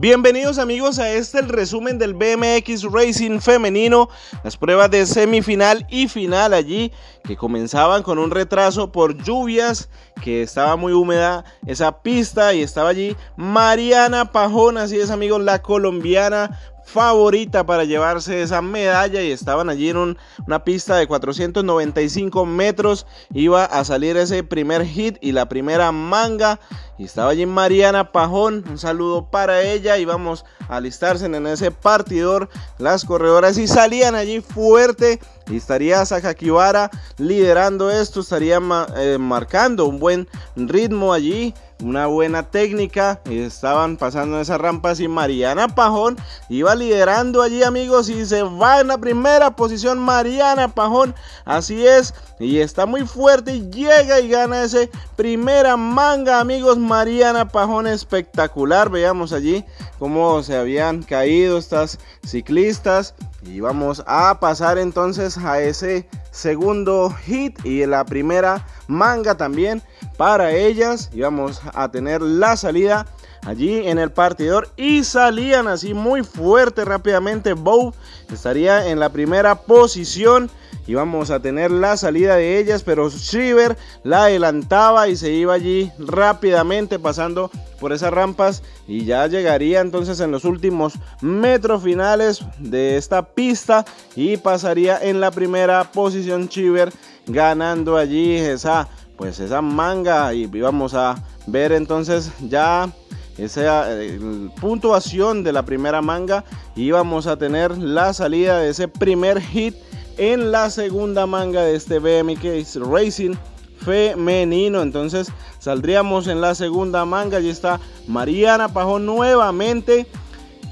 Bienvenidos amigos a el resumen del BMX Racing femenino, las pruebas de semifinal y final allí que comenzaban con un retraso por lluvias, que estaba muy húmeda esa pista y estaba allí Mariana Pajón, así es amigos, la colombiana favorita para llevarse esa medalla, y estaban allí en una pista de 495 metros, iba a salir ese primer hit y la primera manga, y estaba allí Mariana Pajón, un saludo para ella, y vamos a alistarse en ese partidor las corredoras y salían allí fuerte, y estaría Sakakibara liderando esto, estaría marcando un buen ritmo allí, una buena técnica, estaban pasando esas rampas y Mariana Pajón iba liderando allí amigos, y se va en la primera posición Mariana Pajón, así es, y está muy fuerte y llega y gana ese primera manga amigos. Mariana Pajón espectacular, veamos allí cómo se habían caído estas ciclistas, y vamos a pasar entonces a ese segundo hit y la primera manga también para ellas, y vamos a tener la salida allí en el partidor, y salían así muy fuerte rápidamente. Bow estaría en la primera posición y vamos a tener la salida de ellas, pero Shriever la adelantaba y se iba allí rápidamente pasando por esas rampas, y ya llegaría entonces en los últimos metros finales de esta pista y pasaría en la primera posición Shriever, ganando allí esa manga, y vamos a ver entonces ya esa puntuación de la primera manga, y vamos a tener la salida de ese primer hit en la segunda manga de este BMX Racing femenino. Entonces saldríamos en la segunda manga, y está Mariana Pajón nuevamente,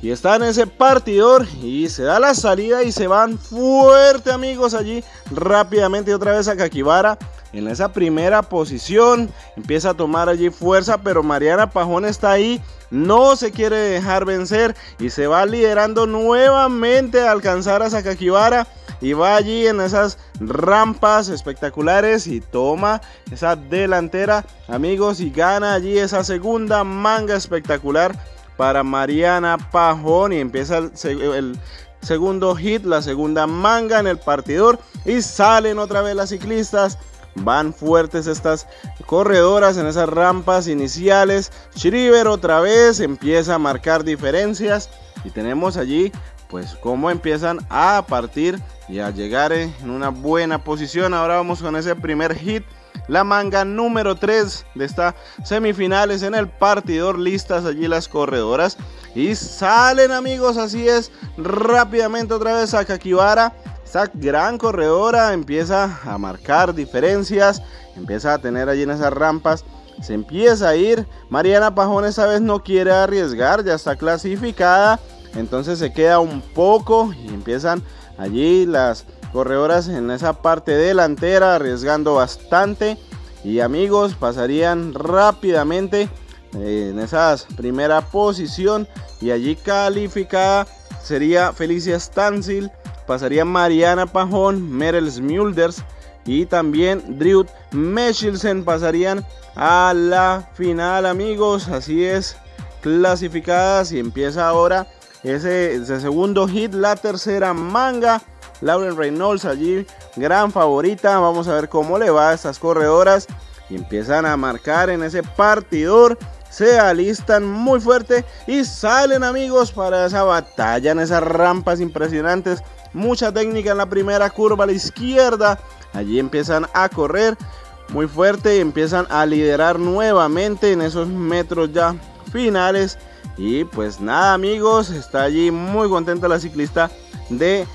y está en ese partidor y se da la salida y se van fuerte amigos allí rápidamente, y otra vez Sakakibara en esa primera posición empieza a tomar allí fuerza, pero Mariana Pajón está ahí, no se quiere dejar vencer y se va liderando nuevamente a alcanzar a Sakakibara, y va allí en esas rampas espectaculares y toma esa delantera amigos, y gana allí esa segunda manga espectacular para Mariana Pajón, y empieza el segundo hit, la segunda manga en el partidor, y salen otra vez las ciclistas. Van fuertes estas corredoras en esas rampas iniciales. Shriever otra vez empieza a marcar diferencias, y tenemos allí pues cómo empiezan a partir y a llegar en una buena posición. Ahora vamos con ese primer hit, la manga número 3 de estas semifinales en el partidor, listas allí las corredoras y salen amigos, así es, rápidamente otra vez Sakakibara. Esta gran corredora empieza a marcar diferencias, empieza a tener allí en esas rampas, se empieza a ir. Mariana Pajón esta vez no quiere arriesgar, ya está clasificada, entonces se queda un poco, y empiezan allí las corredoras en esa parte delantera arriesgando bastante, y amigos pasarían rápidamente en esa primera posición, y allí calificada sería Felicia Stancil, pasaría Mariana Pajón, Merel Smulders y también Drew Michelsen pasarían a la final amigos, así es, clasificadas. Y empieza ahora ese segundo hit, la tercera manga. Lauren Reynolds allí, gran favorita, vamos a ver cómo le va a estas corredoras, y empiezan a marcar en ese partidor, se alistan muy fuerte y salen amigos para esa batalla en esas rampas impresionantes. Mucha técnica en la primera curva a la izquierda, allí empiezan a correr muy fuerte y empiezan a liderar nuevamente en esos metros ya finales. Y pues nada amigos, está allí muy contenta la ciclista de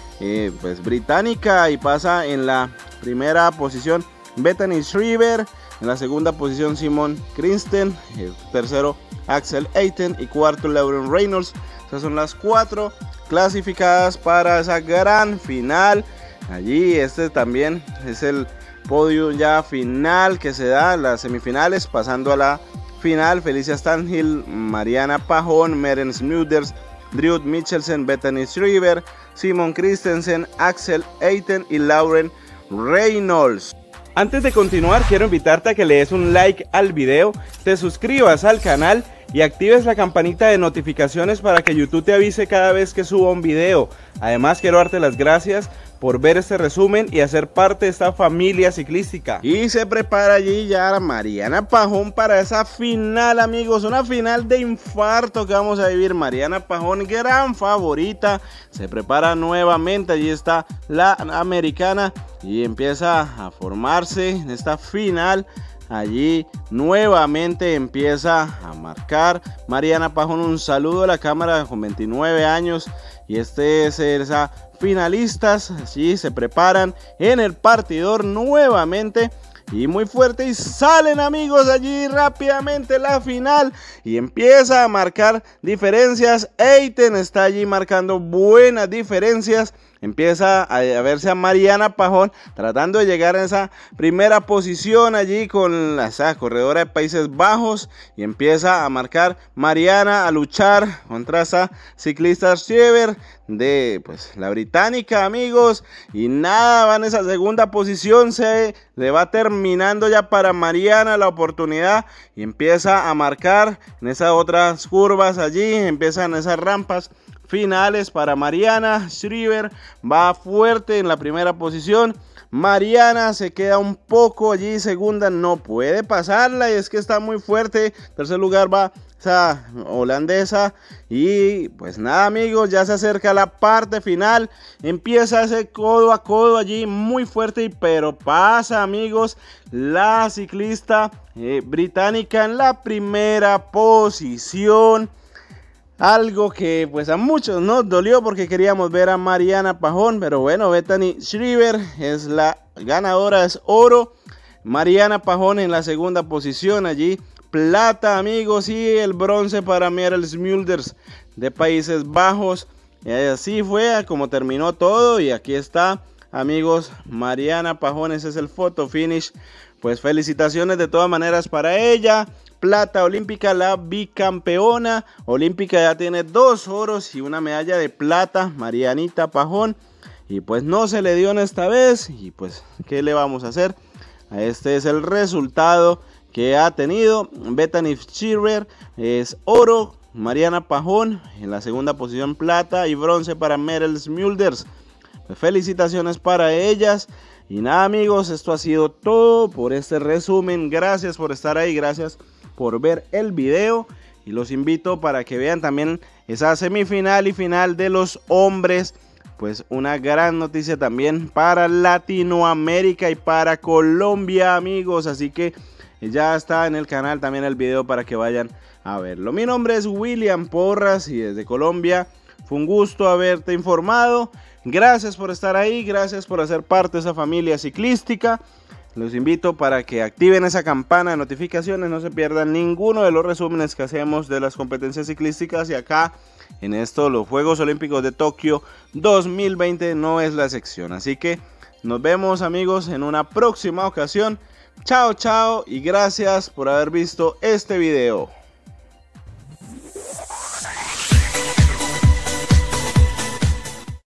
británica, y pasa en la primera posición Bethany Shriever, en la segunda posición Simon Christensen, el tercero Axelle Etienne y cuarto Lauren Reynolds. Estas son las 4 clasificadas para esa gran final. Allí este también es el podio ya final que se da, las semifinales, pasando a la final. Felicia Stancil, Mariana Pajón, Merel Smulders, Drew Michelsen, Bethany Shriever, Simon Christensen, Axelle Etienne y Lauren Reynolds. Antes de continuar, quiero invitarte a que le des un like al video, te suscribas al canal y actives la campanita de notificaciones para que YouTube te avise cada vez que suba un video. Además, quiero darte las gracias por ver este resumen y hacer parte de esta familia ciclística. Y se prepara allí ya Mariana Pajón para esa final, amigos, una final de infarto que vamos a vivir. Mariana Pajón, gran favorita, se prepara nuevamente, allí está la americana y empieza a formarse en esta final. Allí nuevamente empieza a marcar Mariana Pajón. Un saludo a la cámara con 29 años. Y este es esa finalistas. Así se preparan en el partidor nuevamente. Y muy fuerte y salen, amigos, allí rápidamente la final y empieza a marcar diferencias. Etienne está allí marcando buenas diferencias. Empieza a verse a Mariana Pajón tratando de llegar a esa primera posición allí con esa corredora de Países Bajos. Y empieza a marcar Mariana, a luchar contra esa ciclista Shriever de la británica, amigos. Y nada, va en esa segunda posición, se le va terminando ya para Mariana la oportunidad. Y empieza a marcar en esas otras curvas allí, empiezan esas rampas finales para Mariana Shriever. Va fuerte en la primera posición. Mariana se queda un poco allí, segunda, no puede pasarla y es que está muy fuerte. Tercer lugar va esa holandesa y pues nada, amigos, ya se acerca la parte final. Empieza ese codo a codo allí muy fuerte, pero pasa, amigos, la ciclista británica en la primera posición. Algo que pues a muchos nos dolió porque queríamos ver a Mariana Pajón, pero bueno, Bethany Shriever es la ganadora, es oro. Mariana Pajón en la segunda posición, allí plata, amigos, y el bronce para Merel Smulders de Países Bajos. Y así fue como terminó todo y aquí está, amigos, Mariana Pajón. Ese es el photo finish. Pues felicitaciones de todas maneras para ella. Plata olímpica, la bicampeona olímpica, ya tiene 2 oros y una medalla de plata, Marianita Pajón. Y pues no se le dio en esta vez y pues qué le vamos a hacer. Este es el resultado que ha tenido. Bethany Shriever es oro, Mariana Pajón en la segunda posición plata y bronce para Merel Smulders. Pues felicitaciones para ellas. Y nada, amigos, esto ha sido todo por este resumen. Gracias por estar ahí, gracias por ver el video y los invito para que vean también esa semifinal y final de los hombres. Pues una gran noticia también para Latinoamérica y para Colombia, amigos, así que ya está en el canal también el video para que vayan a verlo. Mi nombre es William Porras y desde Colombia fue un gusto haberte informado. Gracias por estar ahí, gracias por hacer parte de esa familia ciclística. Los invito para que activen esa campana de notificaciones, no se pierdan ninguno de los resúmenes que hacemos de las competencias ciclísticas. Y acá en esto, los Juegos Olímpicos de Tokio 2020 no es la excepción. Así que nos vemos, amigos, en una próxima ocasión. Chao, chao y gracias por haber visto este video.